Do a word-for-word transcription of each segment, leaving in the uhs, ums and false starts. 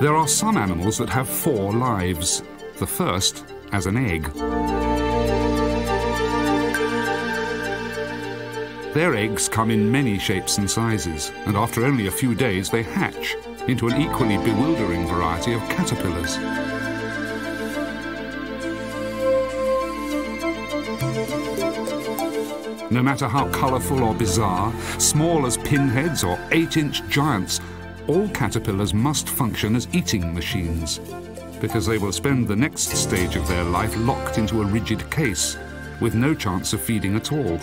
There are some animals that have four lives, the first as an egg. Their eggs come in many shapes and sizes, and after only a few days they hatch into an equally bewildering variety of caterpillars. No matter how colourful or bizarre, small as pinheads or eight-inch giants, all caterpillars must function as eating machines, because they will spend the next stage of their life locked into a rigid case, with no chance of feeding at all.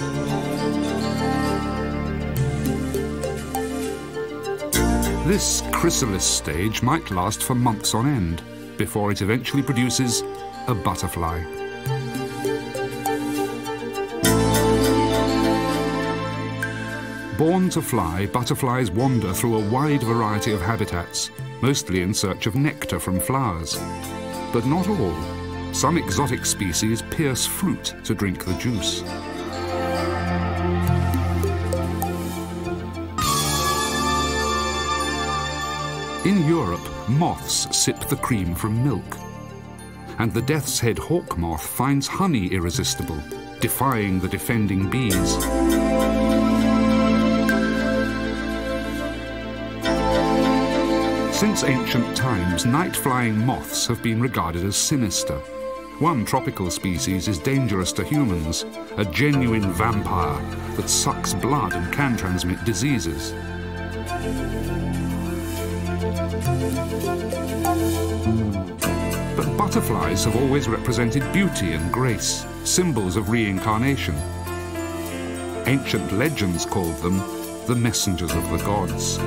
This chrysalis stage might last for months on end, before it eventually produces a butterfly. Born to fly, butterflies wander through a wide variety of habitats, mostly in search of nectar from flowers. But not all. Some exotic species pierce fruit to drink the juice. In Europe, moths sip the cream from milk. And the Death's Head hawk moth finds honey irresistible, defying the defending bees. Since ancient times, night-flying moths have been regarded as sinister. One tropical species is dangerous to humans, a genuine vampire that sucks blood and can transmit diseases. But butterflies have always represented beauty and grace, symbols of reincarnation. Ancient legends called them the messengers of the gods.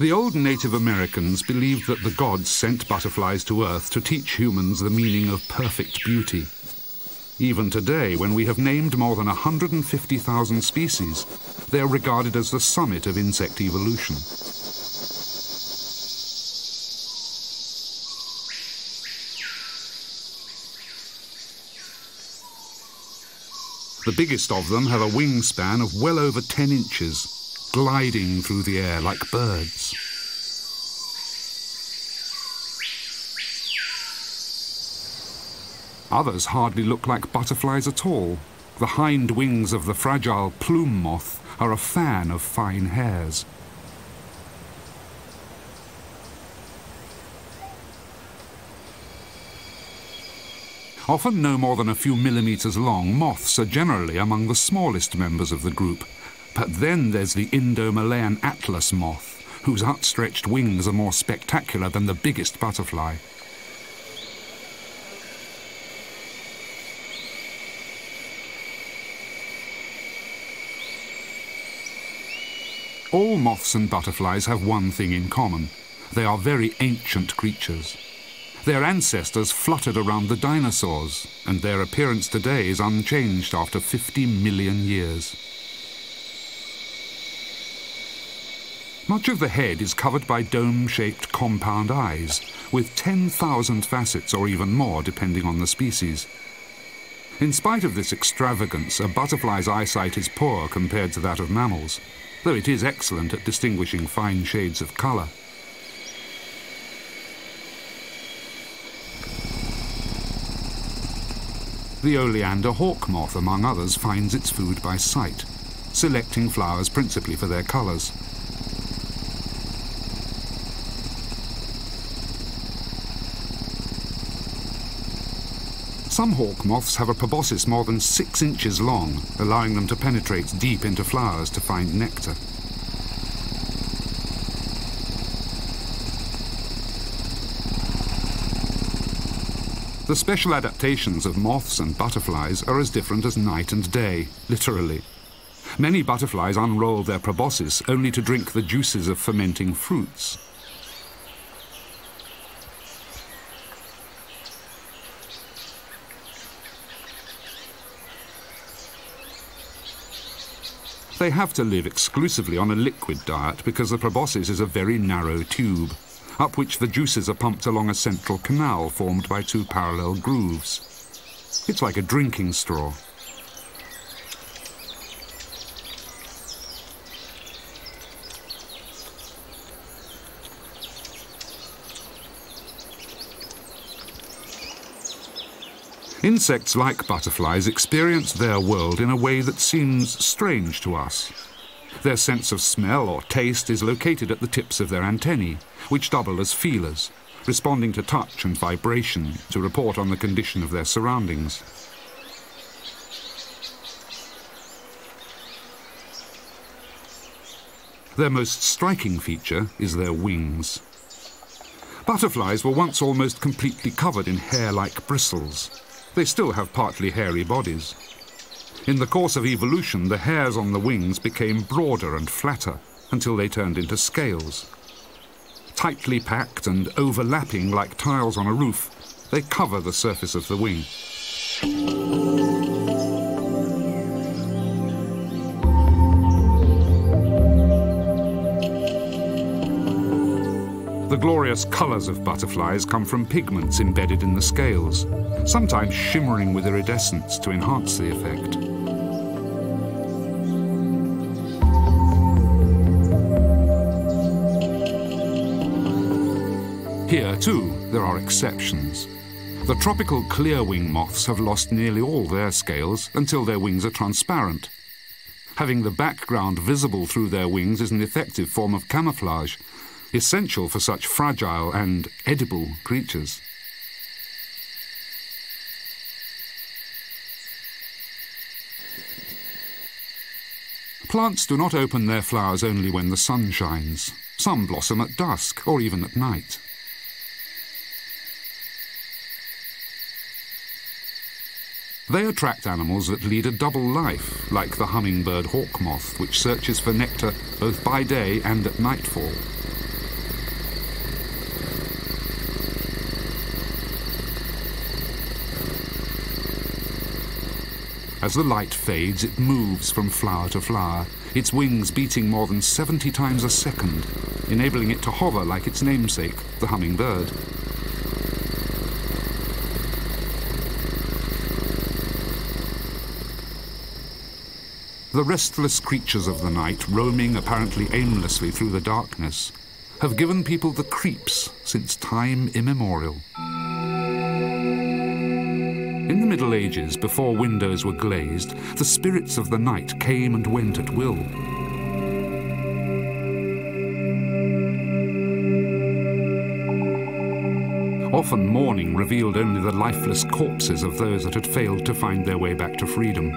The old Native Americans believed that the gods sent butterflies to Earth to teach humans the meaning of perfect beauty. Even today, when we have named more than one hundred fifty thousand species, they are regarded as the summit of insect evolution. The biggest of them have a wingspan of well over ten inches. Gliding through the air like birds. Others hardly look like butterflies at all. The hind wings of the fragile plume moth are a fan of fine hairs. Often no more than a few millimetres long, moths are generally among the smallest members of the group. But then there's the Indo-Malayan Atlas moth, whose outstretched wings are more spectacular than the biggest butterfly. All moths and butterflies have one thing in common. They are very ancient creatures. Their ancestors fluttered around the dinosaurs, and their appearance today is unchanged after fifty million years. Much of the head is covered by dome-shaped compound eyes, with ten thousand facets or even more, depending on the species. In spite of this extravagance, a butterfly's eyesight is poor compared to that of mammals, though it is excellent at distinguishing fine shades of colour. The Oleander hawk moth, among others, finds its food by sight, selecting flowers principally for their colours. Some hawk moths have a proboscis more than six inches long, allowing them to penetrate deep into flowers to find nectar. The special adaptations of moths and butterflies are as different as night and day, literally. Many butterflies unroll their proboscis only to drink the juices of fermenting fruits. They have to live exclusively on a liquid diet because the proboscis is a very narrow tube, up which the juices are pumped along a central canal formed by two parallel grooves. It's like a drinking straw. Insects, like butterflies, experience their world in a way that seems strange to us. Their sense of smell or taste is located at the tips of their antennae, which double as feelers, responding to touch and vibration to report on the condition of their surroundings. Their most striking feature is their wings. Butterflies were once almost completely covered in hair-like bristles. They still have partly hairy bodies. In the course of evolution, the hairs on the wings became broader and flatter until they turned into scales. Tightly packed and overlapping like tiles on a roof, they cover the surface of the wing. The glorious colours of butterflies come from pigments embedded in the scales, sometimes shimmering with iridescence to enhance the effect. Here, too, there are exceptions. The tropical clearwing moths have lost nearly all their scales until their wings are transparent. Having the background visible through their wings is an effective form of camouflage, essential for such fragile and edible creatures. Plants do not open their flowers only when the sun shines. Some blossom at dusk or even at night. They attract animals that lead a double life, like the hummingbird hawk moth, which searches for nectar both by day and at nightfall. As the light fades, it moves from flower to flower, its wings beating more than seventy times a second, enabling it to hover like its namesake, the hummingbird. The restless creatures of the night, roaming apparently aimlessly through the darkness, have given people the creeps since time immemorial. In the Middle Ages, before windows were glazed, the spirits of the night came and went at will. Often morning revealed only the lifeless corpses of those that had failed to find their way back to freedom.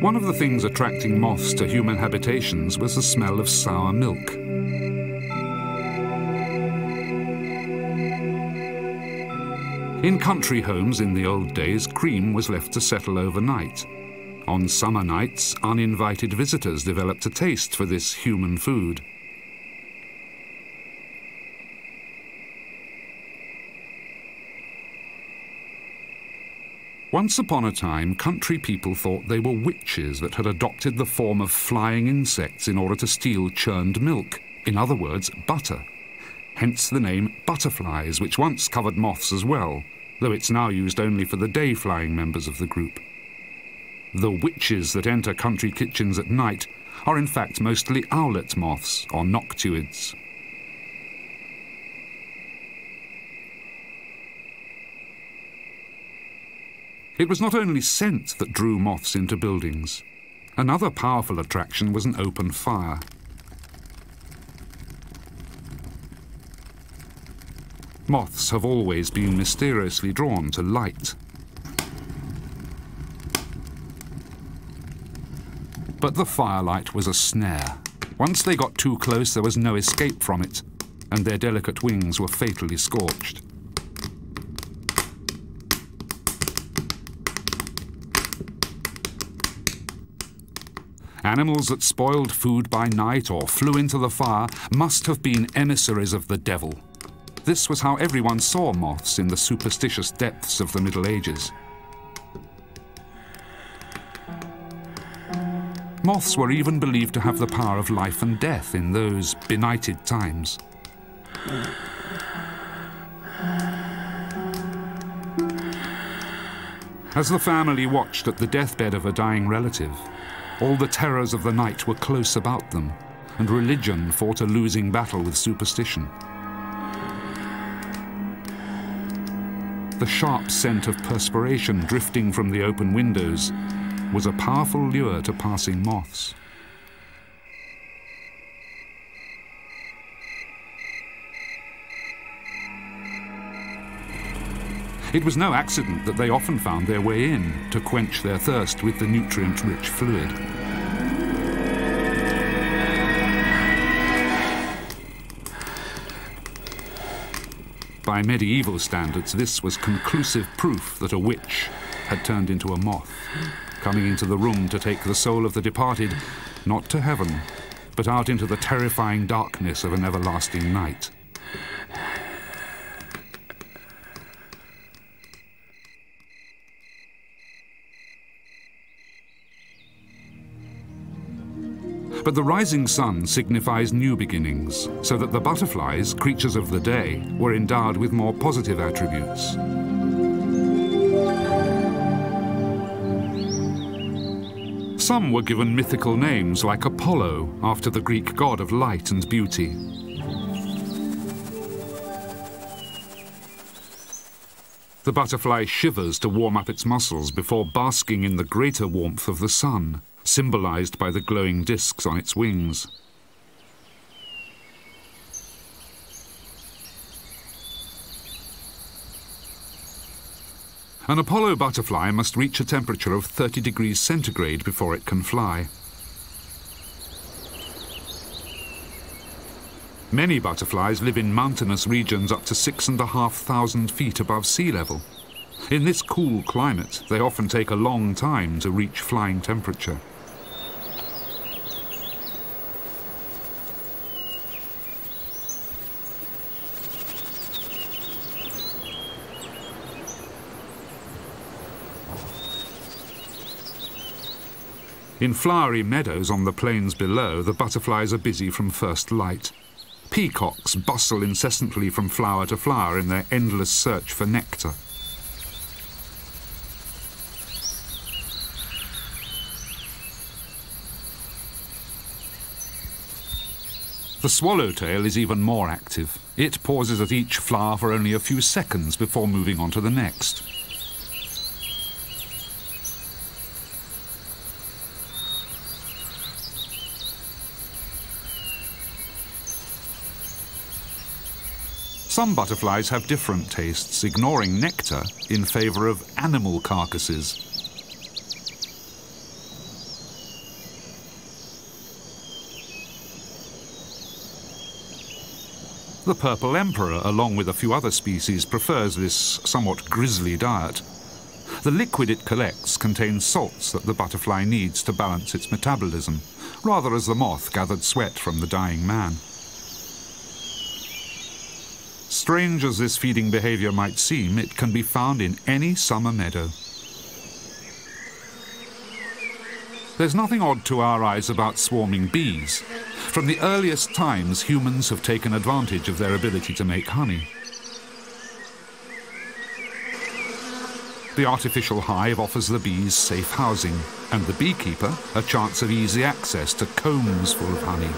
One of the things attracting moths to human habitations was the smell of sour milk. In country homes in the old days, cream was left to settle overnight. On summer nights, uninvited visitors developed a taste for this human food. Once upon a time, country people thought they were witches that had adopted the form of flying insects in order to steal churned milk, in other words, butter. Hence the name butterflies, which once covered moths as well, though it's now used only for the day-flying members of the group. The witches that enter country kitchens at night are in fact mostly owlet moths, or noctuids. It was not only scent that drew moths into buildings. Another powerful attraction was an open fire. Moths have always been mysteriously drawn to light. But the firelight was a snare. Once they got too close, there was no escape from it, and their delicate wings were fatally scorched. Animals that spoiled food by night or flew into the fire must have been emissaries of the devil. This was how everyone saw moths in the superstitious depths of the Middle Ages. Moths were even believed to have the power of life and death in those benighted times. As the family watched at the deathbed of a dying relative, all the terrors of the night were close about them, and religion fought a losing battle with superstition. The sharp scent of perspiration drifting from the open windows was a powerful lure to passing moths. It was no accident that they often found their way in to quench their thirst with the nutrient-rich fluid. By medieval standards, this was conclusive proof that a witch had turned into a moth, coming into the room to take the soul of the departed, not to heaven, but out into the terrifying darkness of an everlasting night. But the rising sun signifies new beginnings, so that the butterflies, creatures of the day, were endowed with more positive attributes. Some were given mythical names like Apollo, after the Greek god of light and beauty. The butterfly shivers to warm up its muscles before basking in the greater warmth of the sun, symbolized by the glowing discs on its wings. An Apollo butterfly must reach a temperature of thirty degrees centigrade before it can fly. Many butterflies live in mountainous regions up to six and a half thousand feet above sea level. In this cool climate, they often take a long time to reach flying temperature. In flowery meadows on the plains below, the butterflies are busy from first light. Peacocks bustle incessantly from flower to flower in their endless search for nectar. The swallowtail is even more active. It pauses at each flower for only a few seconds before moving on to the next. Some butterflies have different tastes, ignoring nectar in favor of animal carcasses. The purple emperor, along with a few other species, prefers this somewhat grisly diet. The liquid it collects contains salts that the butterfly needs to balance its metabolism, rather as the moth gathered sweat from the dying man. Strange as this feeding behavior might seem, it can be found in any summer meadow. There's nothing odd to our eyes about swarming bees. From the earliest times, humans have taken advantage of their ability to make honey. The artificial hive offers the bees safe housing, and the beekeeper a chance of easy access to combs full of honey.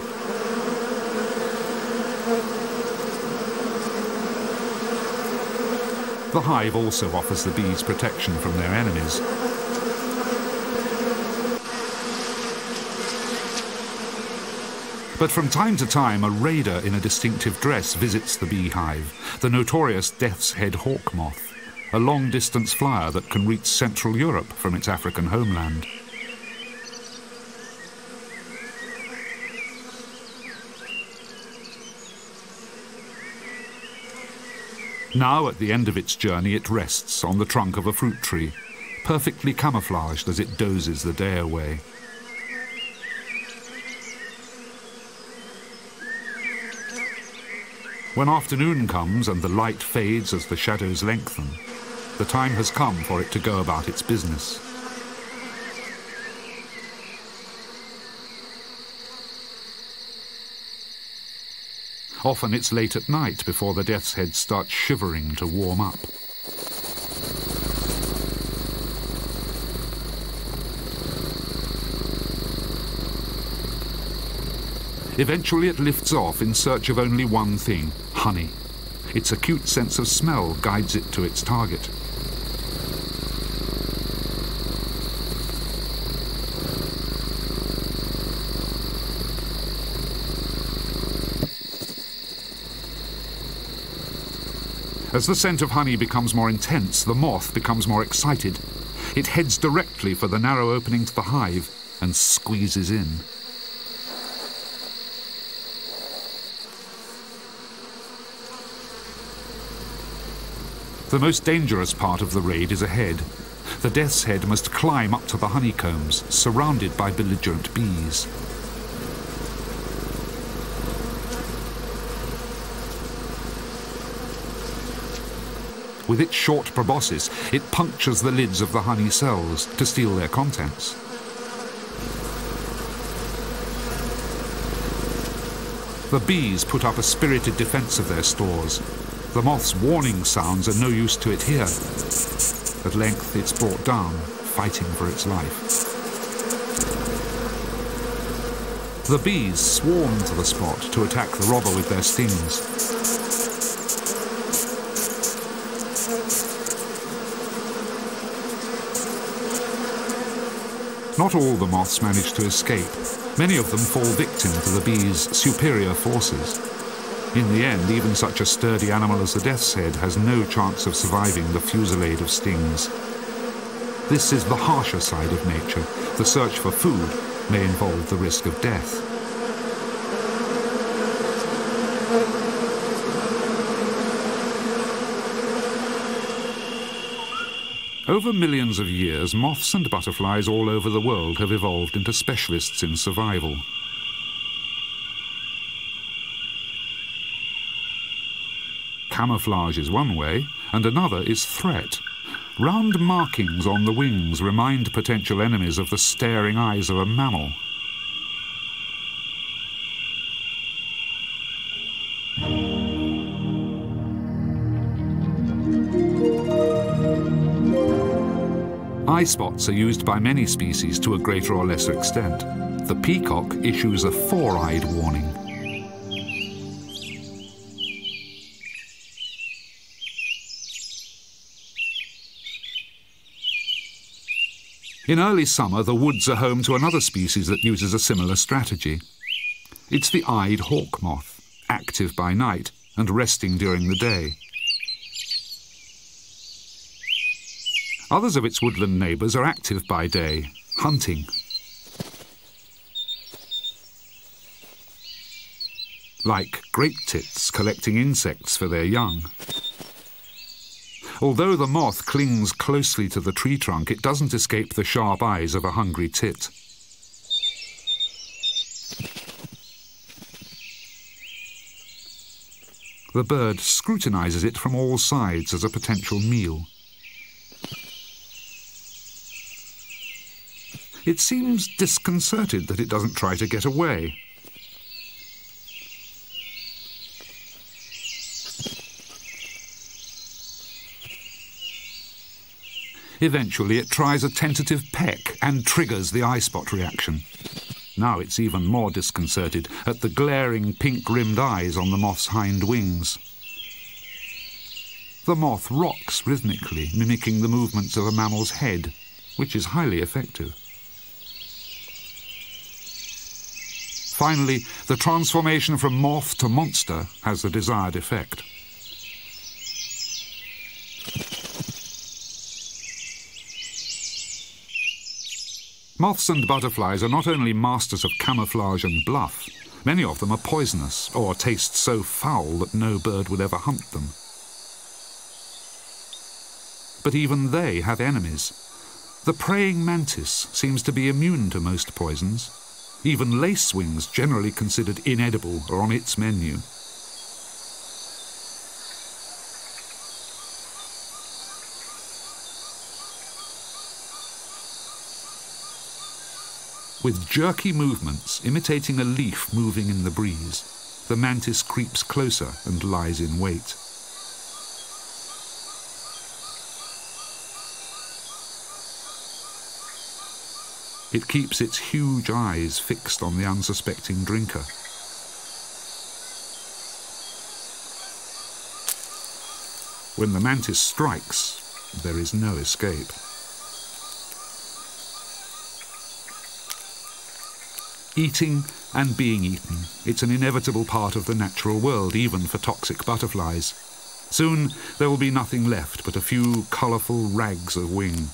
The hive also offers the bees protection from their enemies. But from time to time, a raider in a distinctive dress visits the beehive, the notorious Death's Head hawk moth, a long-distance flyer that can reach Central Europe from its African homeland. Now, at the end of its journey, it rests on the trunk of a fruit tree, perfectly camouflaged as it dozes the day away. When afternoon comes and the light fades as the shadows lengthen, the time has come for it to go about its business. Often it's late at night before the death's head starts shivering to warm up. Eventually it lifts off in search of only one thing, honey. Its acute sense of smell guides it to its target. As the scent of honey becomes more intense, the moth becomes more excited. It heads directly for the narrow opening to the hive and squeezes in. The most dangerous part of the raid is ahead. The death's head must climb up to the honeycombs, surrounded by belligerent bees. With its short proboscis, it punctures the lids of the honey cells to steal their contents. The bees put up a spirited defense of their stores. The moth's warning sounds are no use to it here. At length, it's brought down, fighting for its life. The bees swarm to the spot to attack the robber with their stings. Not all the moths manage to escape. Many of them fall victim to the bees' superior forces. In the end, even such a sturdy animal as the death's head has no chance of surviving the fusillade of stings. This is the harsher side of nature. The search for food may involve the risk of death. Over millions of years, moths and butterflies all over the world have evolved into specialists in survival. Camouflage is one way, and another is threat. Round markings on the wings remind potential enemies of the staring eyes of a mammal. Eye spots are used by many species to a greater or lesser extent. The peacock issues a four-eyed warning. In early summer, the woods are home to another species that uses a similar strategy. It's the eyed hawk moth, active by night and resting during the day. Others of its woodland neighbours are active by day, hunting. Like grape tits collecting insects for their young. Although the moth clings closely to the tree trunk, it doesn't escape the sharp eyes of a hungry tit. The bird scrutinizes it from all sides as a potential meal. It seems disconcerted that it doesn't try to get away. Eventually, it tries a tentative peck and triggers the eye spot reaction. Now it's even more disconcerted at the glaring pink-rimmed eyes on the moth's hind wings. The moth rocks rhythmically, mimicking the movements of a mammal's head, which is highly effective. Finally, the transformation from moth to monster has the desired effect. Moths and butterflies are not only masters of camouflage and bluff, many of them are poisonous or taste so foul that no bird would ever hunt them. But even they have enemies. The praying mantis seems to be immune to most poisons, even lacewings generally considered inedible are on its menu. With jerky movements imitating a leaf moving in the breeze, the mantis creeps closer and lies in wait. It keeps its huge eyes fixed on the unsuspecting drinker. When the mantis strikes, there is no escape. Eating and being eaten, it's an inevitable part of the natural world, even for toxic butterflies. Soon there will be nothing left but a few colourful rags of wing.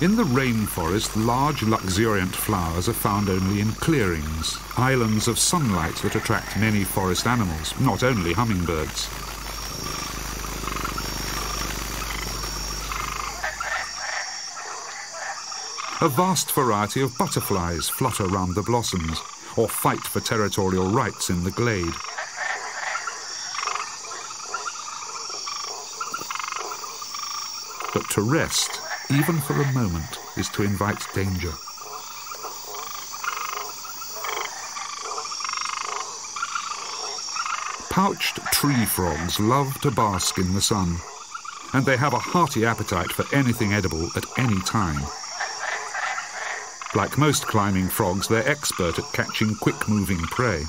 In the rainforest, large, luxuriant flowers are found only in clearings, islands of sunlight that attract many forest animals, not only hummingbirds. A vast variety of butterflies flutter round the blossoms or fight for territorial rights in the glade. But to rest, even for a moment, is to invite danger. Pouched tree frogs love to bask in the sun, and they have a hearty appetite for anything edible at any time. Like most climbing frogs, they're expert at catching quick-moving prey.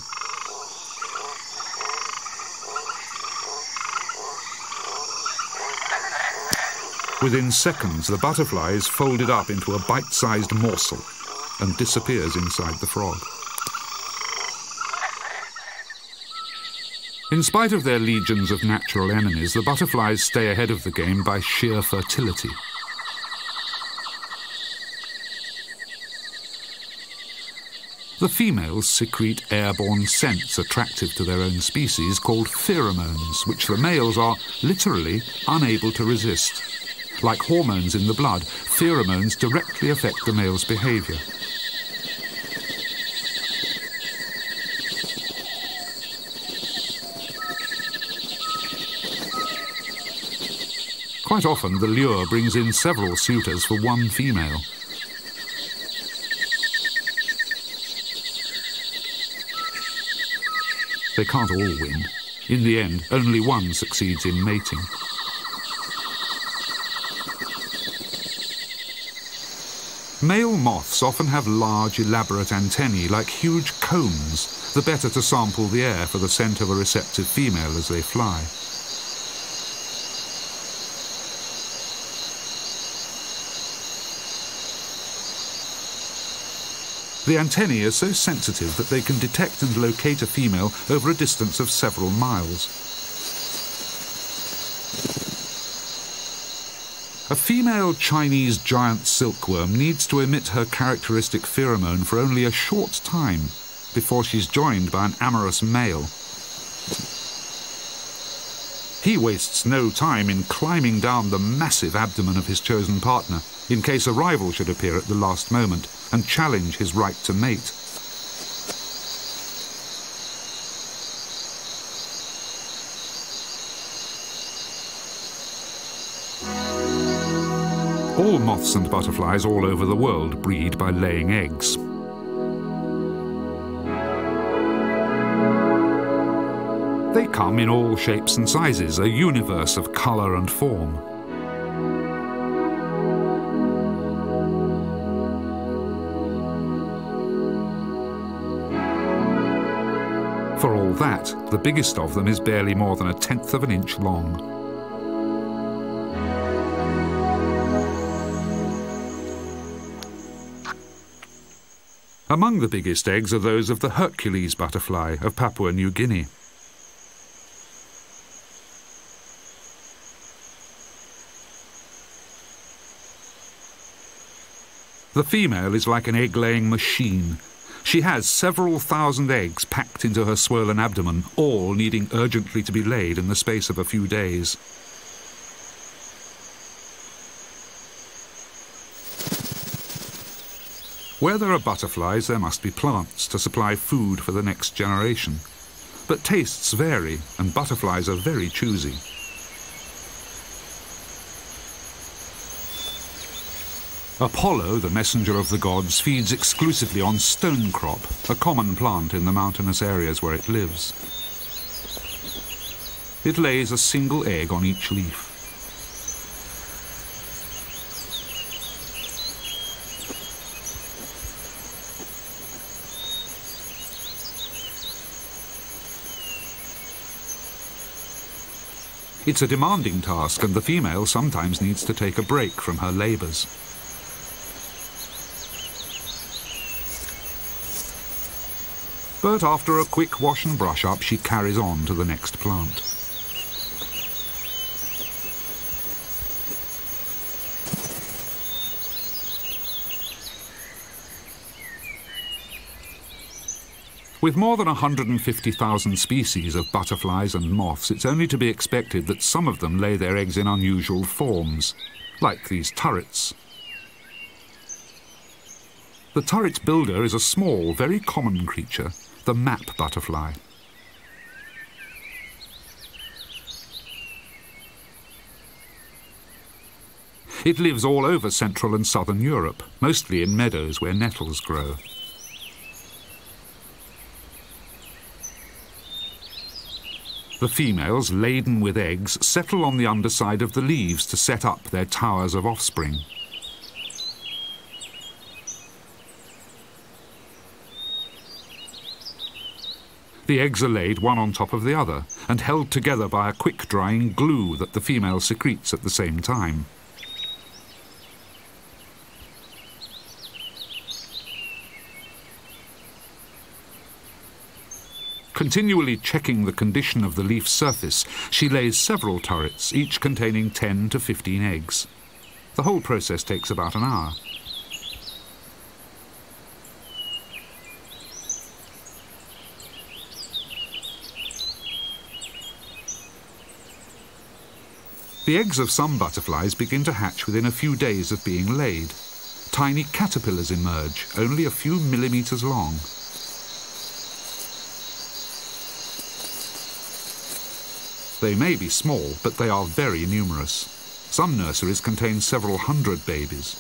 Within seconds, the butterfly is folded up into a bite-sized morsel and disappears inside the frog. In spite of their legions of natural enemies, the butterflies stay ahead of the game by sheer fertility. The females secrete airborne scents attractive to their own species called pheromones, which the males are literally unable to resist. Like hormones in the blood, pheromones directly affect the male's behaviour. Quite often, the lure brings in several suitors for one female. They can't all win. In the end, only one succeeds in mating. Male moths often have large, elaborate antennae like huge combs, the better to sample the air for the scent of a receptive female as they fly. The antennae are so sensitive that they can detect and locate a female over a distance of several miles. A female Chinese giant silkworm needs to emit her characteristic pheromone for only a short time before she's joined by an amorous male. He wastes no time in climbing down the massive abdomen of his chosen partner in case a rival should appear at the last moment and challenge his right to mate. All moths and butterflies all over the world breed by laying eggs. They come in all shapes and sizes, a universe of colour and form. For all that, the biggest of them is barely more than a tenth of an inch long. Among the biggest eggs are those of the Hercules butterfly of Papua New Guinea. The female is like an egg-laying machine. She has several thousand eggs packed into her swollen abdomen, all needing urgently to be laid in the space of a few days. Where there are butterflies, there must be plants to supply food for the next generation. But tastes vary and butterflies are very choosy. Apollo, the messenger of the gods, feeds exclusively on stonecrop, a common plant in the mountainous areas where it lives. It lays a single egg on each leaf. It's a demanding task, and the female sometimes needs to take a break from her labours. But after a quick wash and brush up, she carries on to the next plant. With more than one hundred fifty thousand species of butterflies and moths, it's only to be expected that some of them lay their eggs in unusual forms, like these turrets. The turret's builder is a small, very common creature, the map butterfly. It lives all over Central and Southern Europe, mostly in meadows where nettles grow. The females, laden with eggs, settle on the underside of the leaves to set up their towers of offspring. The eggs are laid one on top of the other and held together by a quick-drying glue that the female secretes at the same time. Continually checking the condition of the leaf surface, she lays several turrets, each containing ten to fifteen eggs. The whole process takes about an hour. The eggs of some butterflies begin to hatch within a few days of being laid. Tiny caterpillars emerge, only a few millimetres long. They may be small, but they are very numerous. Some nurseries contain several hundred babies.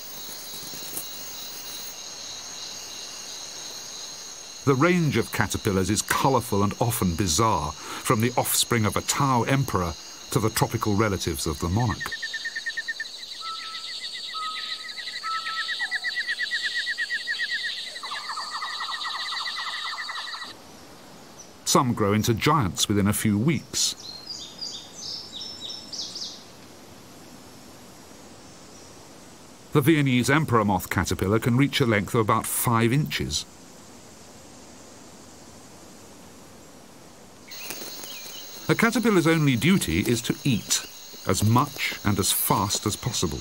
The range of caterpillars is colourful and often bizarre, from the offspring of a Tao emperor to the tropical relatives of the monarch. Some grow into giants within a few weeks. The Viennese emperor moth caterpillar can reach a length of about five inches. A caterpillar's only duty is to eat as much and as fast as possible.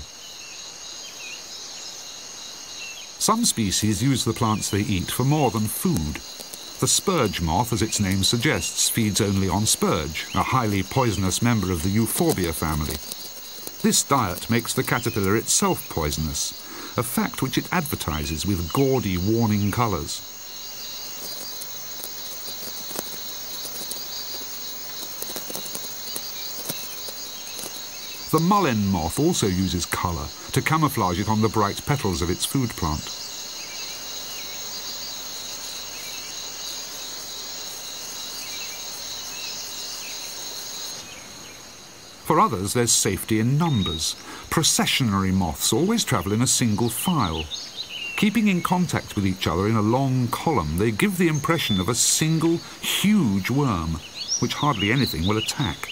Some species use the plants they eat for more than food. The spurge moth, as its name suggests, feeds only on spurge, a highly poisonous member of the euphorbia family. This diet makes the caterpillar itself poisonous, a fact which it advertises with gaudy warning colours. The mullein moth also uses colour to camouflage it on the bright petals of its food plant. For others, there's safety in numbers. Processionary moths always travel in a single file. Keeping in contact with each other in a long column, they give the impression of a single, huge worm, which hardly anything will attack.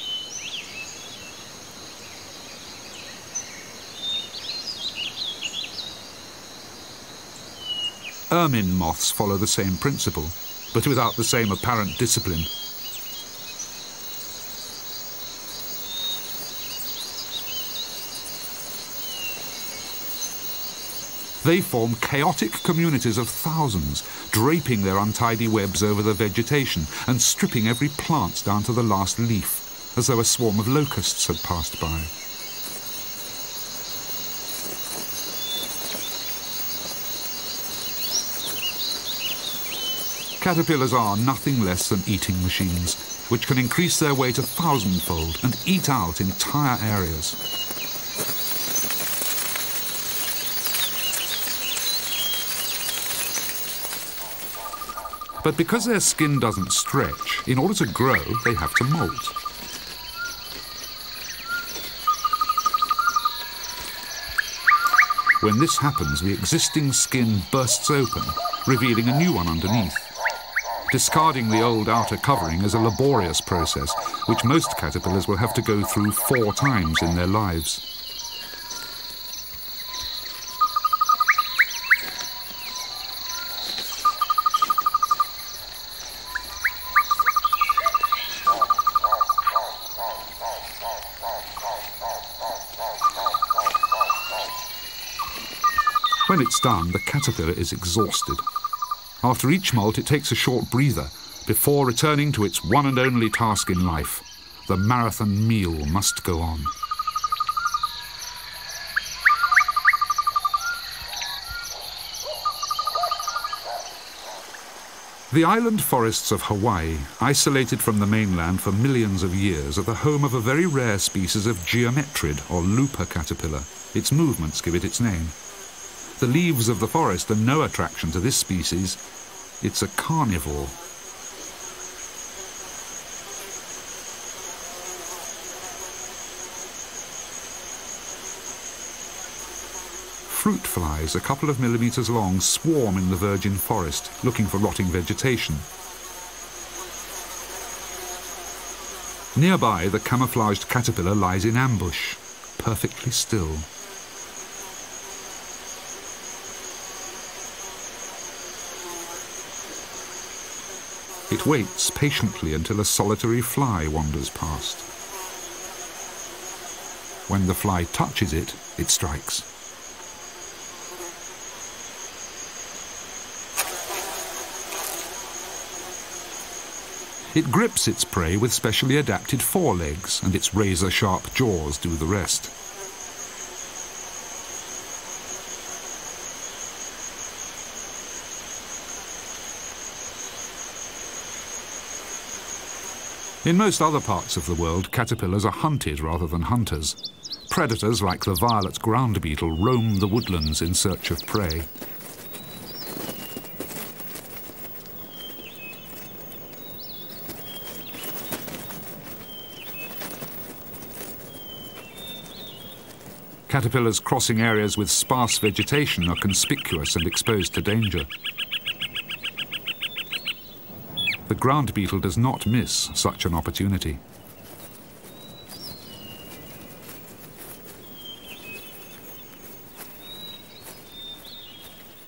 Ermine moths follow the same principle, but without the same apparent discipline. They form chaotic communities of thousands, draping their untidy webs over the vegetation and stripping every plant down to the last leaf, as though a swarm of locusts had passed by. Caterpillars are nothing less than eating machines, which can increase their weight a thousandfold and eat out entire areas. But because their skin doesn't stretch, in order to grow, they have to molt. When this happens, the existing skin bursts open, revealing a new one underneath. Discarding the old outer covering is a laborious process, which most caterpillars will have to go through four times in their lives. When it's done, the caterpillar is exhausted. After each molt, it takes a short breather before returning to its one and only task in life. The marathon meal must go on. The island forests of Hawaii, isolated from the mainland for millions of years, are the home of a very rare species of Geometrid or looper caterpillar. Its movements give it its name. The leaves of the forest are no attraction to this species. It's a carnivore. Fruit flies, a couple of millimeters long, swarm in the virgin forest, looking for rotting vegetation. Nearby, the camouflaged caterpillar lies in ambush, perfectly still. It waits patiently until a solitary fly wanders past. When the fly touches it, it strikes. It grips its prey with specially adapted forelegs, and its razor-sharp jaws do the rest. In most other parts of the world, caterpillars are hunted rather than hunters. Predators like the violet ground beetle roam the woodlands in search of prey. Caterpillars crossing areas with sparse vegetation are conspicuous and exposed to danger. The ground beetle does not miss such an opportunity.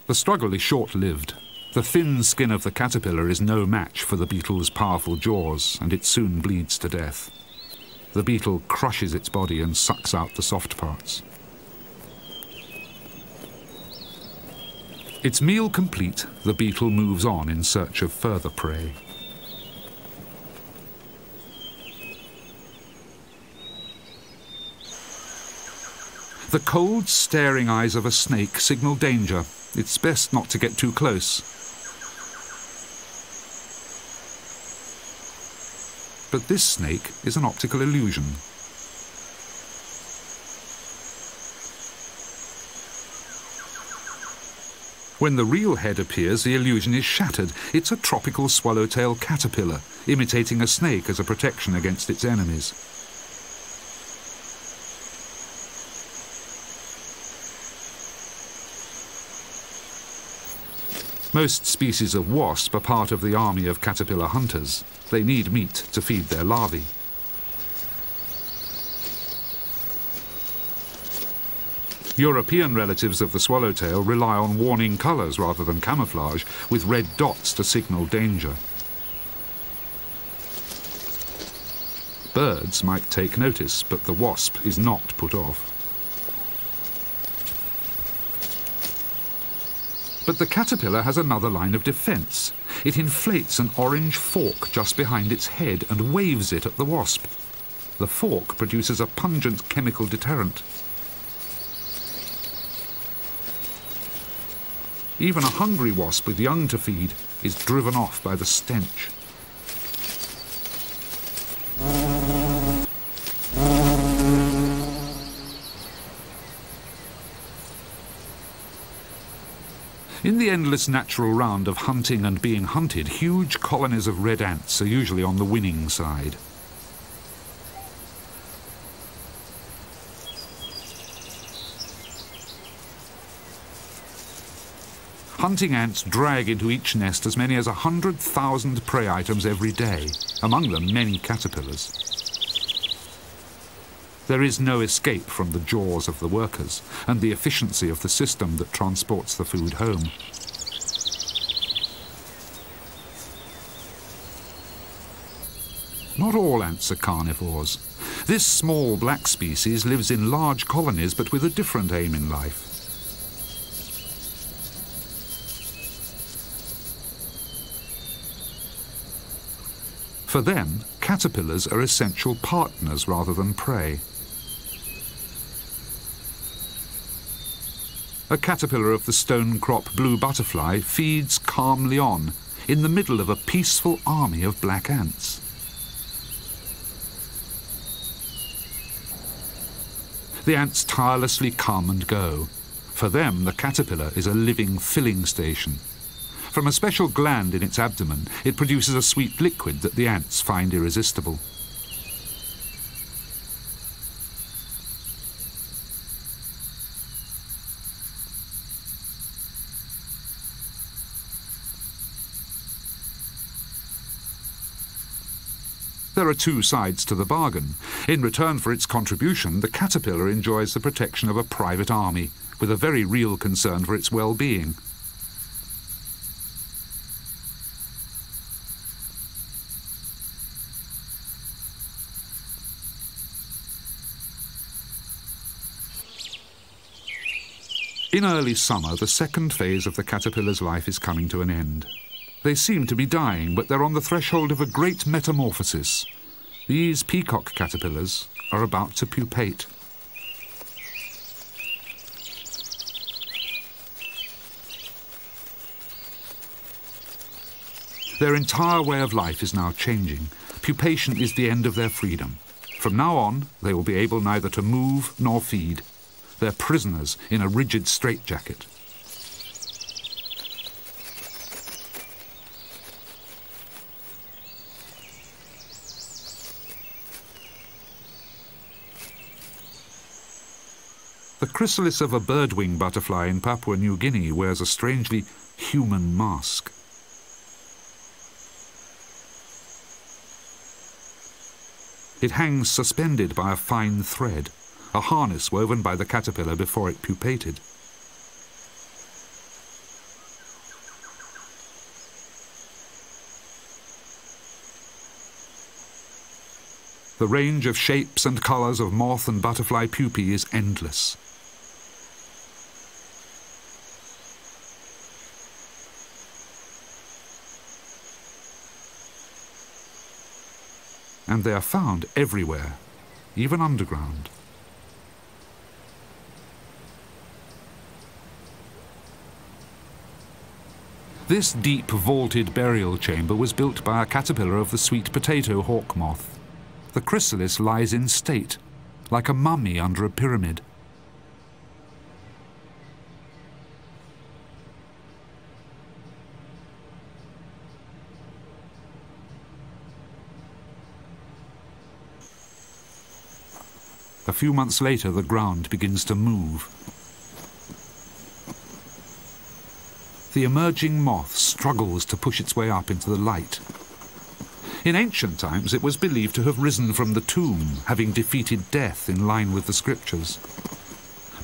The struggle is short-lived. The thin skin of the caterpillar is no match for the beetle's powerful jaws, and it soon bleeds to death. The beetle crushes its body and sucks out the soft parts. Its meal complete, the beetle moves on in search of further prey. The cold, staring eyes of a snake signal danger. It's best not to get too close. But this snake is an optical illusion. When the real head appears, the illusion is shattered. It's a tropical swallowtail caterpillar, imitating a snake as a protection against its enemies. Most species of wasp are part of the army of caterpillar hunters. They need meat to feed their larvae. European relatives of the swallowtail rely on warning colours rather than camouflage, with red dots to signal danger. Birds might take notice, but the wasp is not put off. But the caterpillar has another line of defence. It inflates an orange fork just behind its head and waves it at the wasp. The fork produces a pungent chemical deterrent. Even a hungry wasp with young to feed is driven off by the stench. In the endless natural round of hunting and being hunted, huge colonies of red ants are usually on the winning side. Hunting ants drag into each nest as many as a hundred thousand prey items every day, among them many caterpillars. There is no escape from the jaws of the workers and the efficiency of the system that transports the food home. Not all ants are carnivores. This small black species lives in large colonies but with a different aim in life. For them, caterpillars are essential partners rather than prey. A caterpillar of the stonecrop blue butterfly feeds calmly on, in the middle of a peaceful army of black ants. The ants tirelessly come and go. For them, the caterpillar is a living filling station. From a special gland in its abdomen, it produces a sweet liquid that the ants find irresistible. There are two sides to the bargain. In return for its contribution, the caterpillar enjoys the protection of a private army, with a very real concern for its well-being. In early summer, the second phase of the caterpillar's life is coming to an end. They seem to be dying, but they're on the threshold of a great metamorphosis. These peacock caterpillars are about to pupate. Their entire way of life is now changing. Pupation is the end of their freedom. From now on, they will be able neither to move nor feed. They're prisoners in a rigid straitjacket. The chrysalis of a birdwing butterfly in Papua New Guinea wears a strangely human mask. It hangs suspended by a fine thread, a harness woven by the caterpillar before it pupated. The range of shapes and colours of moth and butterfly pupae is endless. And they are found everywhere, even underground. This deep vaulted burial chamber was built by a caterpillar of the sweet potato hawk moth. The chrysalis lies in state, like a mummy under a pyramid. A few months later, the ground begins to move. The emerging moth struggles to push its way up into the light. In ancient times, it was believed to have risen from the tomb, having defeated death in line with the scriptures.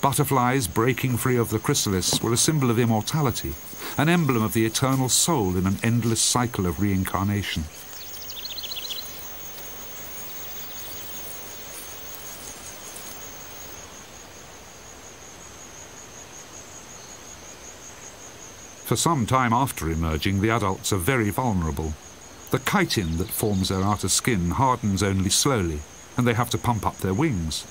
Butterflies breaking free of the chrysalis were a symbol of immortality, an emblem of the eternal soul in an endless cycle of reincarnation. For some time after emerging, the adults are very vulnerable. The chitin that forms their outer skin hardens only slowly, and they have to pump up their wings.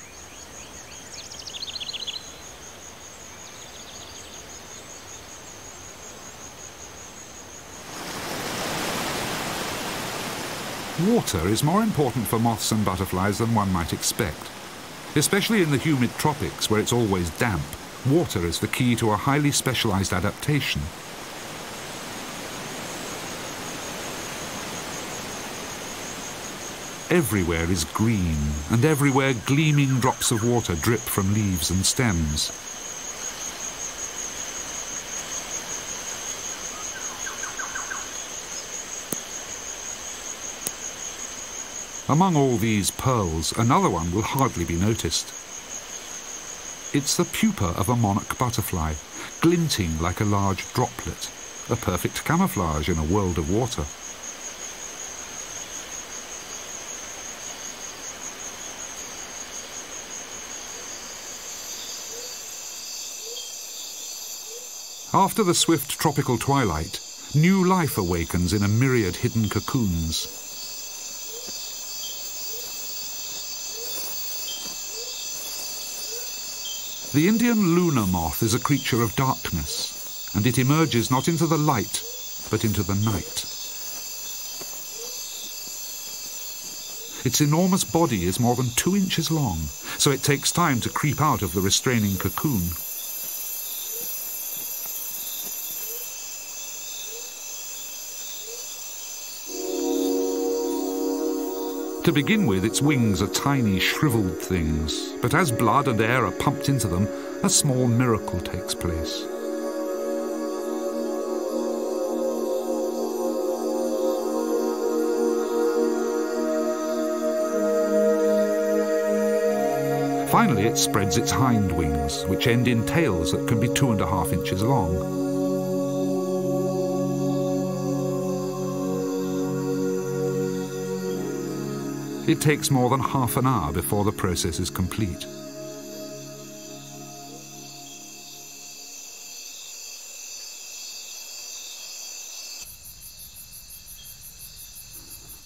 Water is more important for moths and butterflies than one might expect. Especially in the humid tropics, where it's always damp, water is the key to a highly specialized adaptation. Everywhere is green, and everywhere gleaming drops of water drip from leaves and stems. Among all these pearls, another one will hardly be noticed. It's the pupa of a monarch butterfly, glinting like a large droplet, a perfect camouflage in a world of water. After the swift tropical twilight, new life awakens in a myriad hidden cocoons. The Indian Luna moth is a creature of darkness, and it emerges not into the light, but into the night. Its enormous body is more than two inches long, so it takes time to creep out of the restraining cocoon. To begin with, its wings are tiny, shriveled things, but as blood and air are pumped into them, a small miracle takes place. Finally, it spreads its hind wings, which end in tails that can be two and a half inches long. It takes more than half an hour before the process is complete.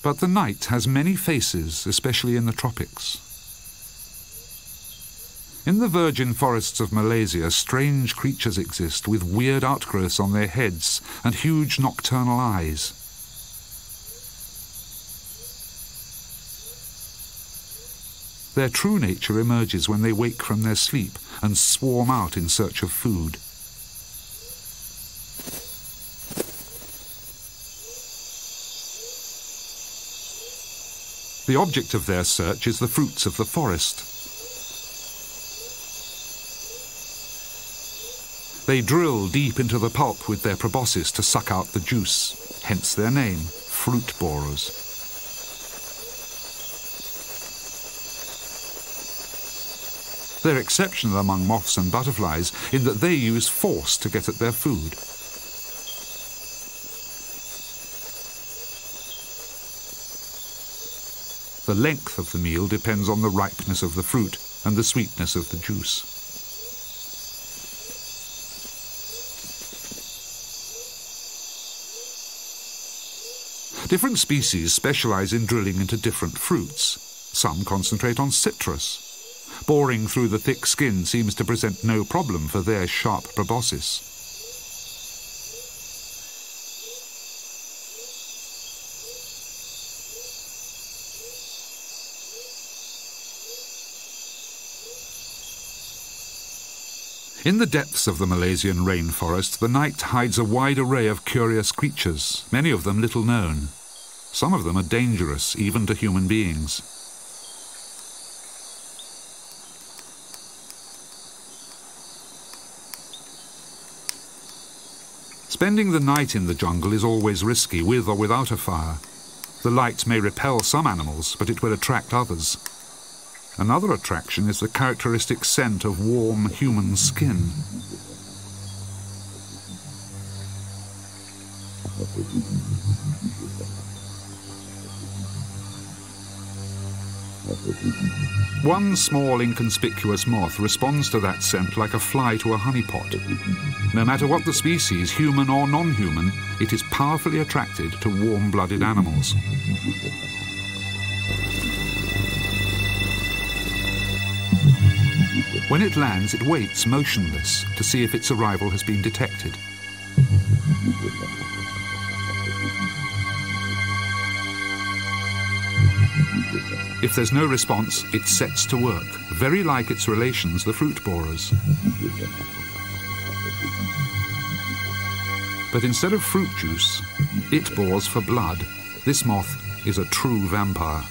But the night has many faces, especially in the tropics. In the virgin forests of Malaysia, strange creatures exist with weird outgrowths on their heads and huge nocturnal eyes. Their true nature emerges when they wake from their sleep and swarm out in search of food. The object of their search is the fruits of the forest. They drill deep into the pulp with their proboscis to suck out the juice, hence their name, fruit borers. They're exceptional among moths and butterflies in that they use force to get at their food. The length of the meal depends on the ripeness of the fruit and the sweetness of the juice. Different species specialize in drilling into different fruits. Some concentrate on citrus. Boring through the thick skin seems to present no problem for their sharp proboscis. In the depths of the Malaysian rainforest, the night hides a wide array of curious creatures, many of them little known. Some of them are dangerous, even to human beings. Spending the night in the jungle is always risky, with or without a fire. The light may repel some animals, but it will attract others. Another attraction is the characteristic scent of warm human skin. One small, inconspicuous moth responds to that scent like a fly to a honeypot. No matter what the species, human or non-human, it is powerfully attracted to warm-blooded animals. When it lands, it waits motionless to see if its arrival has been detected. If there's no response, it sets to work, very like its relations, the fruit borers. But instead of fruit juice, it bores for blood. This moth is a true vampire.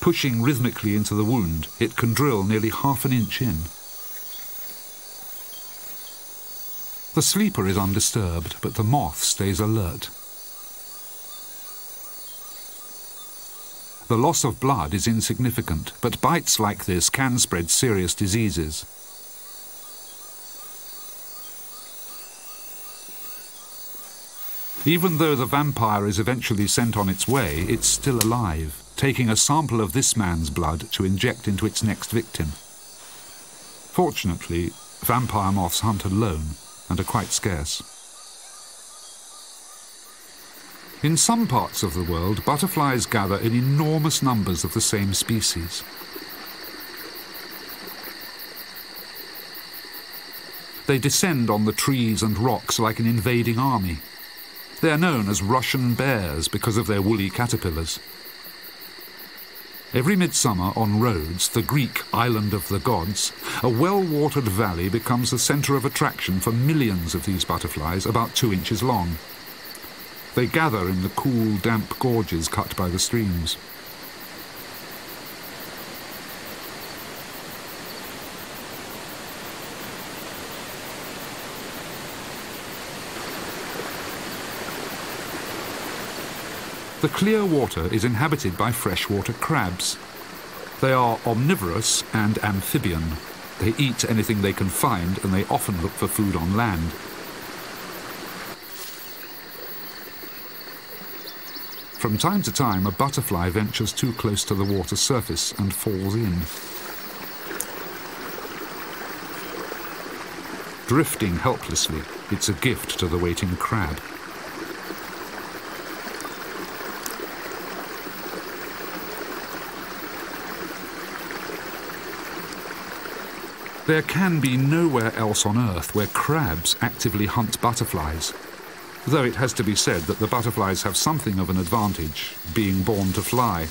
Pushing rhythmically into the wound, it can drill nearly half an inch in. The sleeper is undisturbed, but the moth stays alert. The loss of blood is insignificant, but bites like this can spread serious diseases. Even though the vampire is eventually sent on its way, it's still alive, taking a sample of this man's blood to inject into its next victim. Fortunately, vampire moths hunt alone and are quite scarce. In some parts of the world, butterflies gather in enormous numbers of the same species. They descend on the trees and rocks like an invading army. They are known as Russian bears because of their woolly caterpillars. Every midsummer on Rhodes, the Greek island of the gods, a well-watered valley becomes the centre of attraction for millions of these butterflies, about two inches long. They gather in the cool, damp gorges cut by the streams. The clear water is inhabited by freshwater crabs. They are omnivorous and amphibian. They eat anything they can find, and they often look for food on land. From time to time, a butterfly ventures too close to the water surface and falls in. Drifting helplessly, it's a gift to the waiting crab. There can be nowhere else on Earth where crabs actively hunt butterflies, though it has to be said that the butterflies have something of an advantage, being born to fly.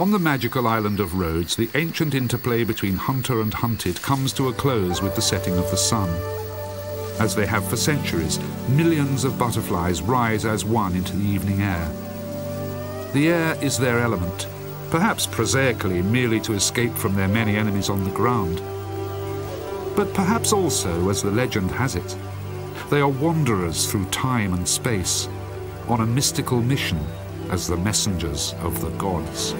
On the magical island of Rhodes, the ancient interplay between hunter and hunted comes to a close with the setting of the sun. As they have for centuries, millions of butterflies rise as one into the evening air. The air is their element, perhaps prosaically merely to escape from their many enemies on the ground. But perhaps also, as the legend has it, they are wanderers through time and space on a mystical mission as the messengers of the gods.